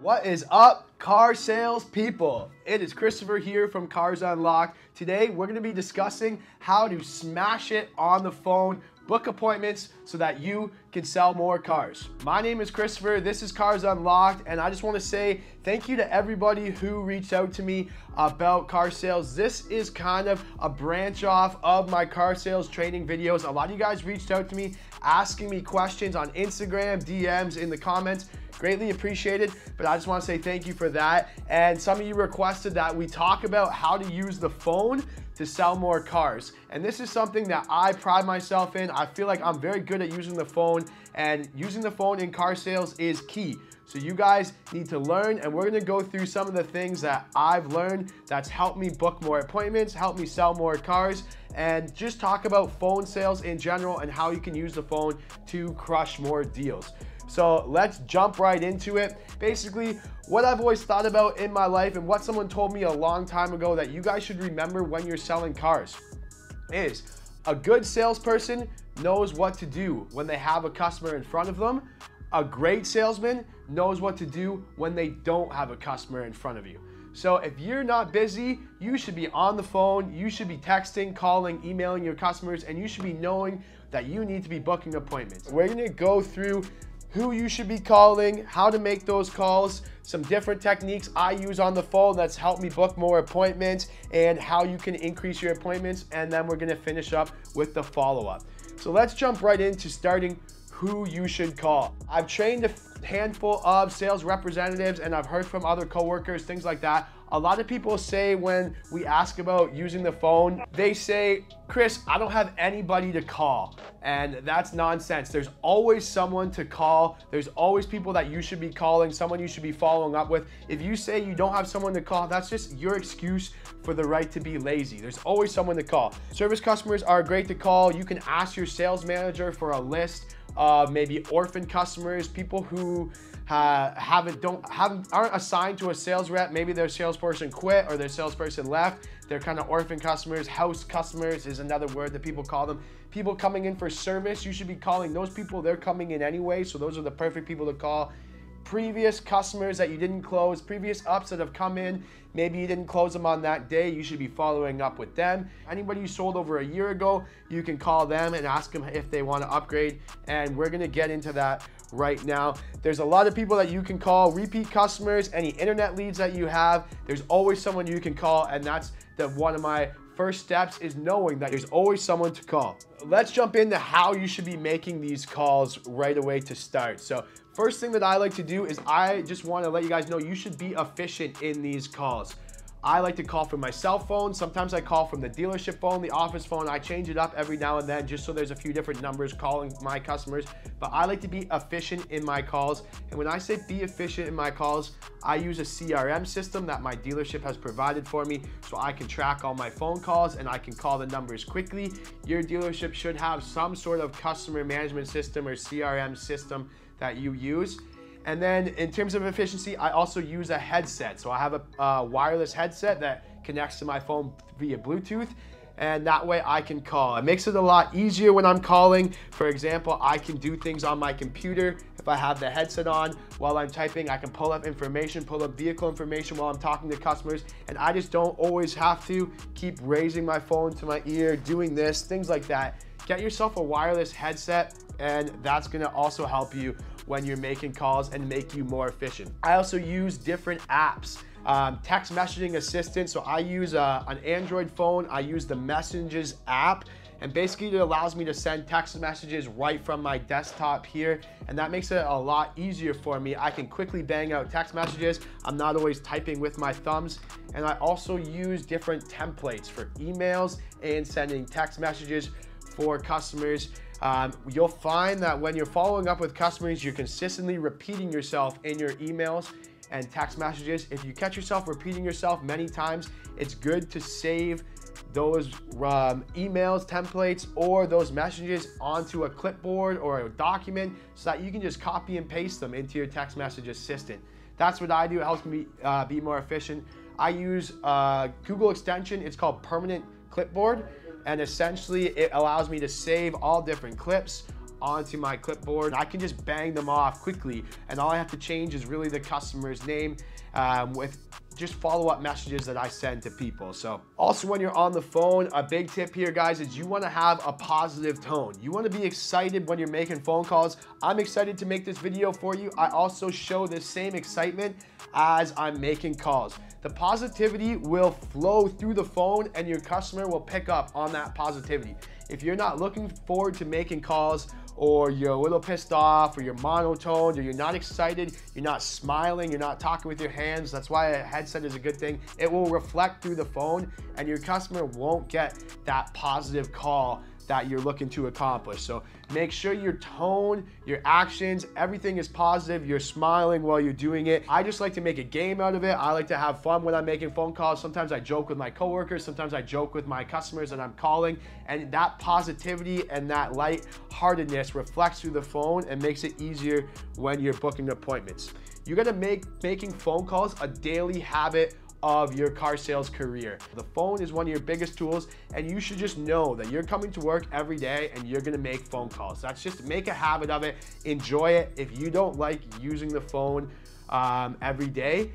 What is up, car sales people? It is Christopher here from Cars Unlocked. Today, we're gonna be discussing how to smash it on the phone, book appointments so that you can sell more cars. My name is Christopher, this is Cars Unlocked, and I just wanna say thank you to everybody who reached out to me about car sales. This is kind of a branch off of my car sales training videos. A lot of you guys reached out to me asking me questions on Instagram, DMs, in the comments. Greatly appreciated, but I just want to say thank you for that. And some of you requested that we talk about how to use the phone to sell more cars. And this is something that I pride myself in. I feel like I'm very good at using the phone, and using the phone in car sales is key. So you guys need to learn, and we're gonna go through some of the things that I've learned that's helped me book more appointments, helped me sell more cars, and just talk about phone sales in general and how you can use the phone to crush more deals. So let's jump right into it. Basically, what I've always thought about in my life and what someone told me a long time ago that you guys should remember when you're selling cars is a good salesperson knows what to do when they have a customer in front of them. A great salesman knows what to do when they don't have a customer in front of you. So if you're not busy, you should be on the phone, you should be texting, calling, emailing your customers, and you should be knowing that you need to be booking appointments. We're gonna go through who you should be calling, how to make those calls, some different techniques I use on the phone that's helped me book more appointments, and how you can increase your appointments, and then we're gonna finish up with the follow-up. So let's jump right into starting who you should call. I've trained a handful of sales representatives, and I've heard from other coworkers, things like that. A lot of people say when we ask about using the phone, they say, Chris, I don't have anybody to call. And that's nonsense. There's always someone to call. There's always people that you should be calling, someone you should be following up with. If you say you don't have someone to call, that's just your excuse for the right to be lazy. There's always someone to call. Service customers are great to call. You can ask your sales manager for a list of maybe orphan customers, people who aren't assigned to a sales rep. Maybe their salesperson quit or their salesperson left. They're kind of orphan customers. House customers is another word that people call them. People coming in for service, you should be calling those people. They're coming in anyway, so those are the perfect people to call. Previous customers that you didn't close, previous ups that have come in, maybe you didn't close them on that day, you should be following up with them. Anybody you sold over a year ago, you can call them and ask them if they want to upgrade, and we're going to get into that right now. There's a lot of people that you can call, repeat customers, any internet leads that you have. There's always someone you can call, and that's one of my first steps is knowing that there's always someone to call. Let's jump into how you should be making these calls right away to start. So first thing that I like to do is I just want to let you guys know you should be efficient in these calls. I like to call from my cell phone. Sometimes I call from the dealership phone, the office phone. I change it up every now and then just so there's a few different numbers calling my customers. But I like to be efficient in my calls. And when I say be efficient in my calls, I use a CRM system that my dealership has provided for me, so I can track all my phone calls and I can call the numbers quickly. Your dealership should have some sort of customer management system or CRM system that you use. And then in terms of efficiency, I also use a headset. So I have a wireless headset that connects to my phone via Bluetooth, and that way I can call. It makes it a lot easier when I'm calling. For example, I can do things on my computer. If I have the headset on while I'm typing, I can pull up information, pull up vehicle information while I'm talking to customers, and I just don't always have to keep raising my phone to my ear, doing this, things like that. Get yourself a wireless headset, and that's gonna also help you when you're making calls and make you more efficient. I also use different apps. Text messaging assistant, so I use an Android phone. I use the Messengers app, and basically it allows me to send text messages right from my desktop here, and that makes it a lot easier for me. I can quickly bang out text messages. I'm not always typing with my thumbs, and I also use different templates for emails and sending text messages for customers. You'll find that when you're following up with customers, you're consistently repeating yourself in your emails and text messages. If you catch yourself repeating yourself many times, it's good to save those emails, templates, or those messages onto a clipboard or a document so that you can just copy and paste them into your text message assistant. That's what I do. It helps me be more efficient. I use Google extension. It's called Permanent Clipboard. And essentially it allows me to save all different clips, onto my clipboard. I can just bang them off quickly, and all I have to change is really the customer's name with just follow-up messages that I send to people. So also when you're on the phone, a big tip here, guys, is you wanna have a positive tone. You wanna be excited when you're making phone calls. I'm excited to make this video for you. I also show the same excitement as I'm making calls. The positivity will flow through the phone and your customer will pick up on that positivity. If you're not looking forward to making calls, or you're a little pissed off, or you're monotoned, or you're not excited, you're not smiling, you're not talking with your hands, that's why a headset is a good thing. It will reflect through the phone and your customer won't get that positive call that you're looking to accomplish. So make sure your tone, your actions, everything is positive. You're smiling while you're doing it. I just like to make a game out of it. I like to have fun when I'm making phone calls. Sometimes I joke with my coworkers. Sometimes I joke with my customers that I'm calling. And that positivity and that lightheartedness reflects through the phone and makes it easier when you're booking appointments. You're gonna make making phone calls a daily habit of your car sales career. The phone is one of your biggest tools, and you should just know that you're coming to work every day and you're gonna make phone calls. That's just, make a habit of it, enjoy it. If you don't like using the phone every day,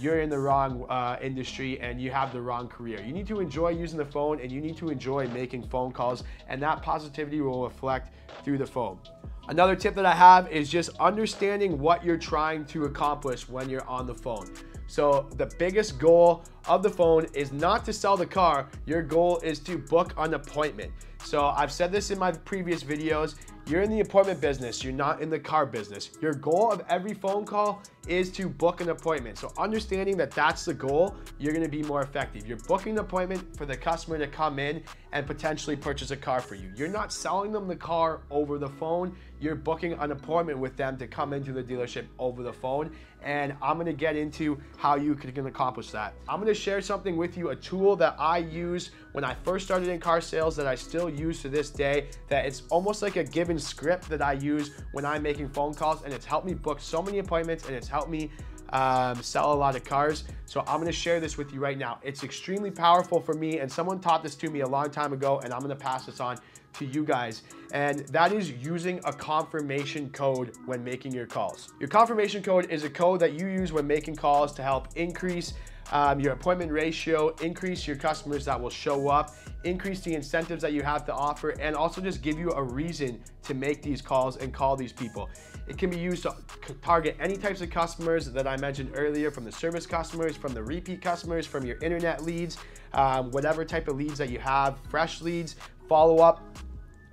you're in the wrong industry and you have the wrong career. You need to enjoy using the phone and you need to enjoy making phone calls, and that positivity will reflect through the phone. Another tip that I have is just understanding what you're trying to accomplish when you're on the phone. So the biggest goal of the phone is not to sell the car. Your goal is to book an appointment. So I've said this in my previous videos, you're in the appointment business, you're not in the car business. Your goal of every phone call is to book an appointment. So understanding that that's the goal, you're gonna be more effective. You're booking an appointment for the customer to come in and potentially purchase a car for you. You're not selling them the car over the phone, you're booking an appointment with them to come into the dealership over the phone. And I'm gonna get into how you can accomplish that. I'm gonna share something with you, a tool that I used when I first started in car sales that I still use to this day, that it's almost like a given script that I use when I'm making phone calls, and it's helped me book so many appointments and it's helped me sell a lot of cars. So I'm gonna share this with you right now. It's extremely powerful for me, and someone taught this to me a long time ago, and I'm gonna pass this on to you guys. And that is using a confirmation code when making your calls. Your confirmation code is a code that you use when making calls to help increase your appointment ratio, increase your customers that will show up, increase the incentives that you have to offer, and also just give you a reason to make these calls and call these people. It can be used to target any types of customers that I mentioned earlier, from the service customers, from the repeat customers, from your internet leads, whatever type of leads that you have, fresh leads, follow-up.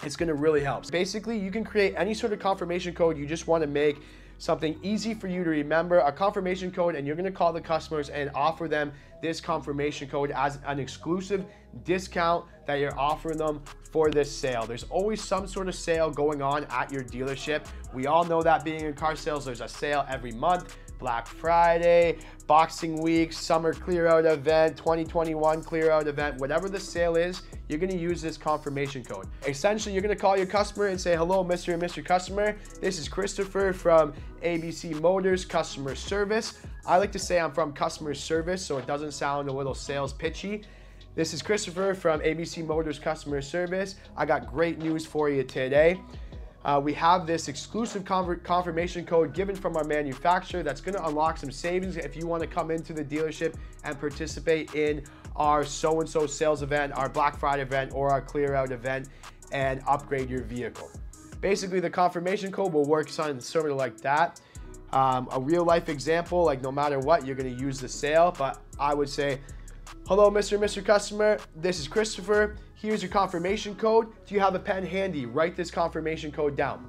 It's gonna really help. Basically, you can create any sort of confirmation code. You just wanna make something easy for you to remember, a confirmation code, and you're gonna call the customers and offer them this confirmation code as an exclusive discount that you're offering them for this sale. There's always some sort of sale going on at your dealership. We all know that being in car sales, there's a sale every month. Black Friday, Boxing Week, summer clear out event, 2021 clear out event, whatever the sale is, you're gonna use this confirmation code. Essentially, you're gonna call your customer and say, hello, Mr. and Mr. Customer. This is Christopher from ABC Motors Customer Service. I like to say I'm from customer service so it doesn't sound a little sales pitchy. This is Christopher from ABC Motors Customer Service. I got great news for you today. We have this exclusive confirmation code given from our manufacturer that's going to unlock some savings if you want to come into the dealership and participate in our so-and-so sales event, our Black Friday event, or our clear out event and upgrade your vehicle. Basically, the confirmation code will work something sort of like that. A real life example, like no matter what, you're going to use the sale, but I would say, hello, Mr. and Mr. Customer. This is Christopher. Here's your confirmation code. Do you have a pen handy? Write this confirmation code down.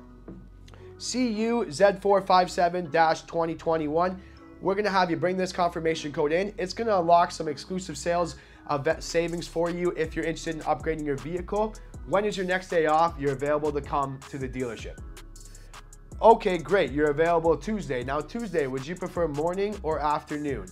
CU Z457-2021. We're gonna have you bring this confirmation code in. It's gonna unlock some exclusive sales savings for you if you're interested in upgrading your vehicle. When is your next day off? You're available to come to the dealership. Okay, great, you're available Tuesday. Now Tuesday, would you prefer morning or afternoon?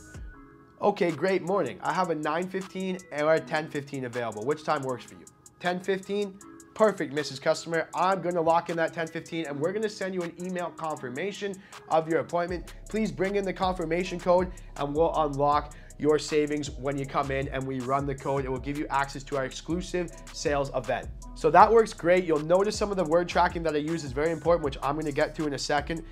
Okay, great, morning. I have a 9:15 or a 10:15 available. Which time works for you? 10:15, perfect, Mrs. Customer. I'm gonna lock in that 10:15 and we're gonna send you an email confirmation of your appointment. Please bring in the confirmation code and we'll unlock your savings when you come in and we run the code. It will give you access to our exclusive sales event. So that works great. You'll notice some of the word tracking that I use is very important, which I'm gonna get to in a second,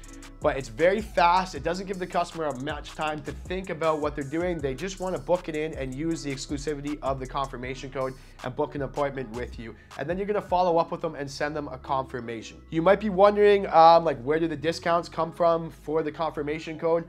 but it's very fast. It doesn't give the customer much time to think about what they're doing. They just wanna book it in and use the exclusivity of the confirmation code and book an appointment with you. And then you're gonna follow up with them and send them a confirmation. You might be wondering, like, where do the discounts come from for the confirmation code?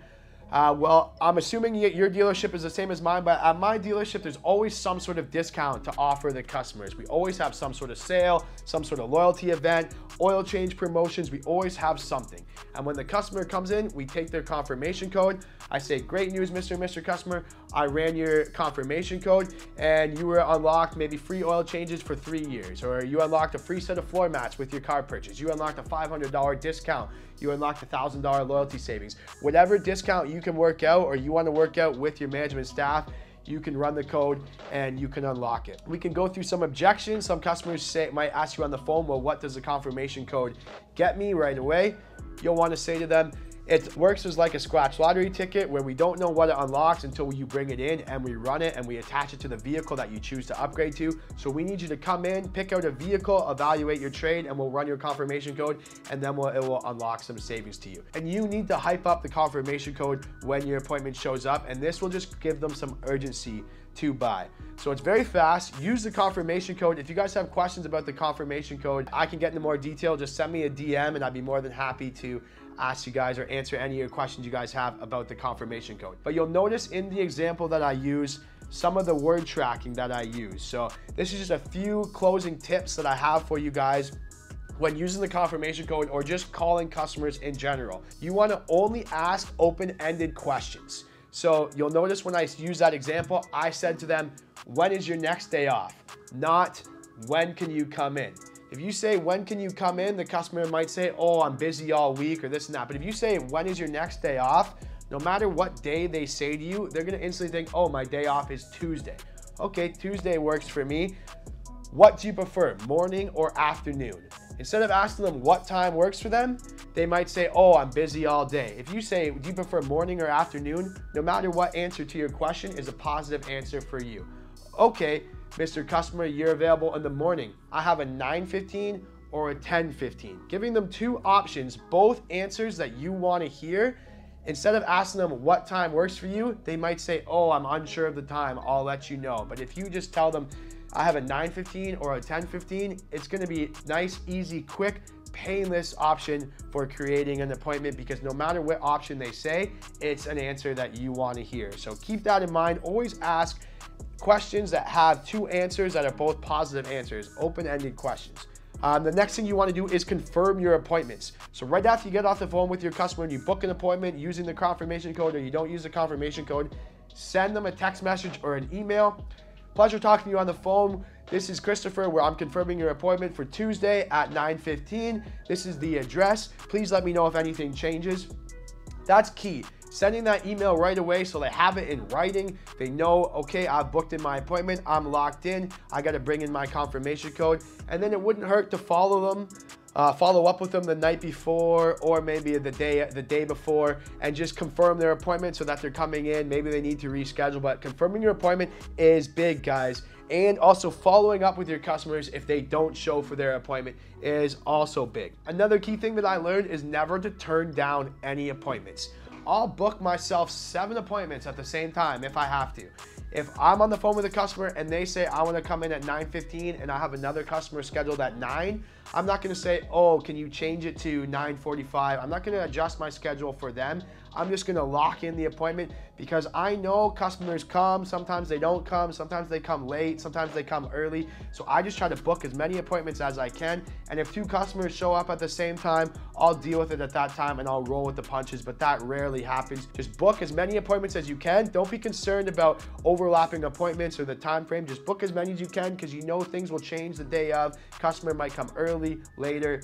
Well, I'm assuming your dealership is the same as mine, but at my dealership, there's always some sort of discount to offer the customers. We always have some sort of sale, some sort of loyalty event, oil change promotions. We always have something. And when the customer comes in, we take their confirmation code. I say, great news, Mr. and Mr. Customer. I ran your confirmation code and you were unlocked maybe free oil changes for 3 years, or you unlocked a free set of floor mats with your car purchase. You unlocked a $500 discount. You unlocked a $1,000 loyalty savings. Whatever discount you can work out or you want to work out with your management staff, you can run the code and you can unlock it. We can go through some objections. Some customers might ask you on the phone, well, what does the confirmation code get me right away? You'll want to say to them, it works as like a scratch lottery ticket where we don't know what it unlocks until you bring it in and we run it and we attach it to the vehicle that you choose to upgrade to. So we need you to come in, pick out a vehicle, evaluate your trade, and we'll run your confirmation code, and then it will unlock some savings to you. And you need to hype up the confirmation code when your appointment shows up, and this will just give them some urgency to buy. So it's very fast. Use the confirmation code. If you guys have questions about the confirmation code, I can get into more detail. Just send me a DM and I'd be more than happy to ask you guys or answer any of your questions you guys have about the confirmation code. But you'll notice in the example that I use, some of the word tracking that I use. So this is just a few closing tips that I have for you guys when using the confirmation code or just calling customers in general. You want to only ask open-ended questions. So you'll notice when I use that example, I said to them, when is your next day off? Not when can you come in? If you say, when can you come in? The customer might say, oh, I'm busy all week or this and that. But if you say, when is your next day off? No matter what day they say to you, they're gonna instantly think, oh, my day off is Tuesday. Okay, Tuesday works for me. What do you prefer, morning or afternoon? Instead of asking them what time works for them, they might say, oh, I'm busy all day. If you say, do you prefer morning or afternoon? No matter what answer to your question is a positive answer for you. Okay, Mr. Customer, you're available in the morning. I have a 9:15 or a 10:15. Giving them two options, both answers that you want to hear. Instead of asking them what time works for you, they might say, oh, I'm unsure of the time. I'll let you know. But if you just tell them, I have a 9:15 or a 10:15, it's going to be nice, easy, quick, painless option for creating an appointment, because no matter what option they say, it's an answer that you want to hear. So keep that in mind. Always ask questions that have two answers that are both positive answers, open-ended questions. The next thing you want to do is confirm your appointments. So right after you get off the phone with your customer and you book an appointment using the confirmation code, or you don't use the confirmation code, send them a text message or an email. Pleasure talking to you on the phone. This is Christopher, where I'm confirming your appointment for Tuesday at 9:15. This is the address. Please let me know if anything changes. That's key. Sending that email right away so they have it in writing. They know, okay, I've booked in my appointment. I'm locked in. I got to bring in my confirmation code. And then it wouldn't hurt to follow up with them the night before, or maybe the day before, and just confirm their appointment so that they're coming in. Maybe they need to reschedule, but confirming your appointment is big, guys. And also following up with your customers if they don't show for their appointment is also big. Another key thing that I learned is never to turn down any appointments. I'll book myself 7 appointments at the same time if I have to. If I'm on the phone with a customer and they say, I want to come in at 9:15 and I have another customer scheduled at 9, I'm not going to say, oh, can you change it to 9:45? I'm not going to adjust my schedule for them. I'm just going to lock in the appointment, because I know customers come, sometimes they don't come, sometimes they come late, sometimes they come early. So I just try to book as many appointments as I can. And if 2 customers show up at the same time, I'll deal with it at that time and I'll roll with the punches, but that rarely happens. Just book as many appointments as you can. Don't be concerned about overlapping appointments or the time frame. Just book as many as you can, because you know things will change the day of. Customer might come early, later.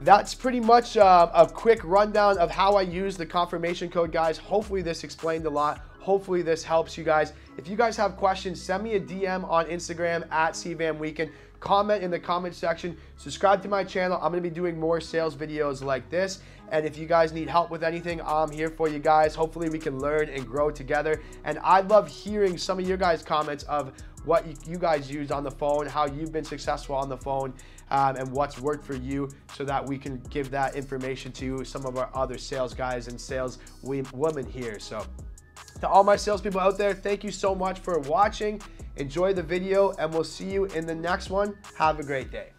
That's pretty much a quick rundown of how I use the confirmation code, guys. Hopefully this explained a lot. Hopefully this helps you guys. If you guys have questions, send me a DM on Instagram at CVAMWeekend. Comment in the comment section. Subscribe to my channel. I'm going to be doing more sales videos like this. And if you guys need help with anything, I'm here for you guys. Hopefully we can learn and grow together. And I love hearing some of your guys' comments of what you guys used on the phone, how you've been successful on the phone, and what's worked for you, so that we can give that information to some of our other sales guys and sales women here. So to all my salespeople out there, thank you so much for watching. Enjoy the video, and we'll see you in the next one. Have a great day.